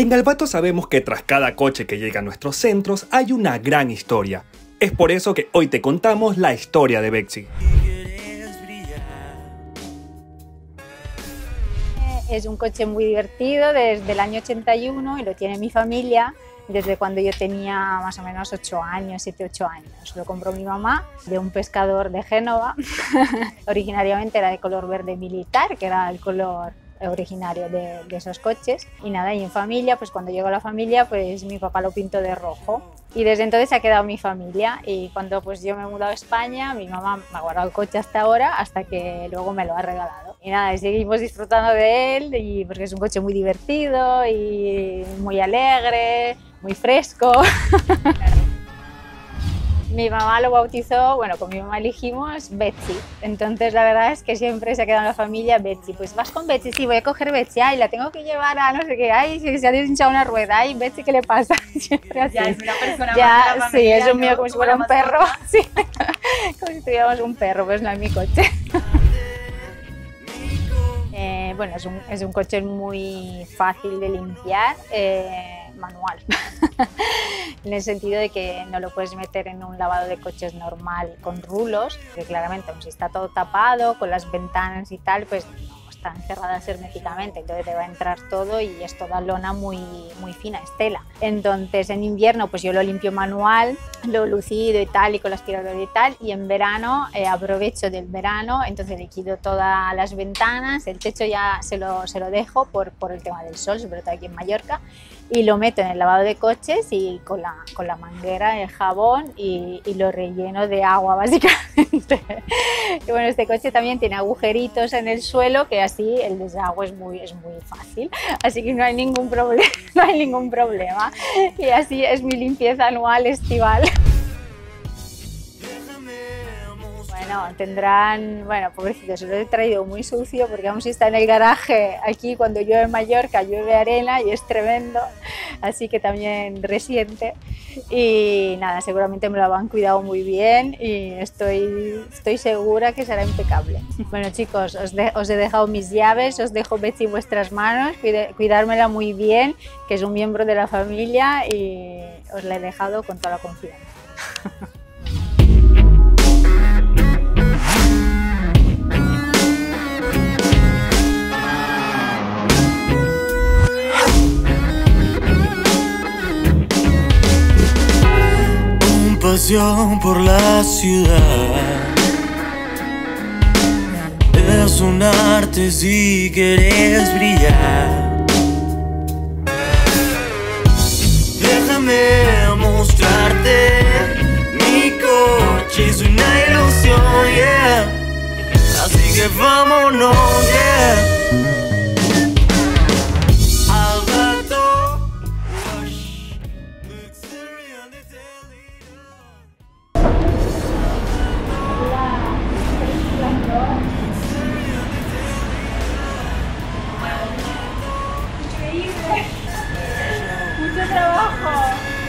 En Albato sabemos que tras cada coche que llega a nuestros centros hay una gran historia. Es por eso que hoy te contamos la historia de Bexi. Es un coche muy divertido desde el año 81 y lo tiene mi familia desde cuando yo tenía más o menos 8 años, 7, 8 años. Lo compró mi mamá de un pescador de Génova. Originariamente era de color verde militar, que era el color originario de esos coches. Y nada, y en familia, pues cuando llegó la familia, pues mi papá lo pintó de rojo. Y desde entonces ha quedado mi familia. Y cuando pues yo me he mudado a España, mi mamá me ha guardado el coche hasta ahora, hasta que luego me lo ha regalado. Y nada, y seguimos disfrutando de él, y porque es un coche muy divertido y muy alegre, muy fresco. Mi mamá lo bautizó, bueno, con mi mamá elegimos Betsy. Entonces la verdad es que siempre se ha quedado en la familia Betsy. Pues vas con Betsy, sí, voy a coger Betsy, ay, la tengo que llevar a no sé qué, ay, se ha deshinchado una rueda, ay, Betsy, ¿qué le pasa? Siempre así. Ya es una persona ya, más de la familia, sí, es un mío, ¿no? Como si fuera un perro, sí. Como si tuviéramos un perro, pues no es mi coche. Bueno, es un coche muy fácil de limpiar, manual. En el sentido de que no lo puedes meter en un lavado de coches normal con rulos, que claramente pues, está todo tapado, con las ventanas y tal, pues no, están cerradas herméticamente, entonces te va a entrar todo y es toda lona muy, muy fina, es tela. Entonces en invierno pues yo lo limpio manual, lo lucido y tal, y con las tiradoras y tal, y en verano aprovecho del verano, entonces liquido todas las ventanas, el techo ya se lo dejo por el tema del sol, sobre todo aquí en Mallorca, y lo meto en el lavado de coches y con la manguera, el jabón y lo relleno de agua básicamente. Y bueno, este coche también tiene agujeritos en el suelo que así el desagüe es muy fácil, así que no hay ningún problema y así es mi limpieza anual estival. Bueno, tendrán, bueno, pobrecitos, lo he traído muy sucio porque aún si está en el garaje, aquí cuando llueve en Mallorca llueve arena y es tremendo, así que también resiente. Y nada, seguramente me lo han cuidado muy bien y estoy segura que será impecable. Bueno chicos, os he dejado mis llaves, os dejo Betsy en vuestras manos, cuidármela muy bien, que es un miembro de la familia y os la he dejado con toda la confianza. Pasión por la ciudad es un arte si quieres brillar. Déjame mostrarte mi coche, es una ilusión, yeah. Así que vámonos, yeah.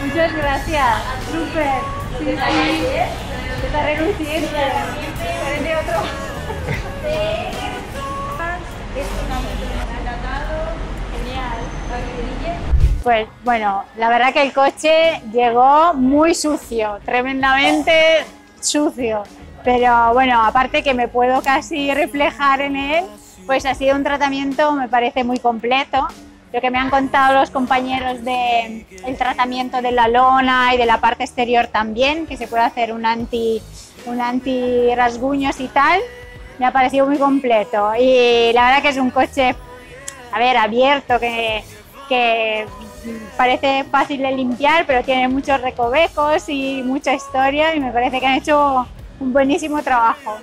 Muchas gracias, súper. Sí, sí. Te está reluciendo. ¿Eres otro? Sí. Es un amor genial. Pues bueno, la verdad que el coche llegó muy sucio, tremendamente sucio. Pero bueno, aparte que me puedo casi reflejar en él, pues ha sido un tratamiento, me parece, muy completo. Lo que me han contado los compañeros del tratamiento de la lona y de la parte exterior también, que se puede hacer un anti rasguños y tal, me ha parecido muy completo. Y la verdad que es un coche, a ver, abierto, que parece fácil de limpiar, pero tiene muchos recovecos y mucha historia, y me parece que han hecho un buenísimo trabajo.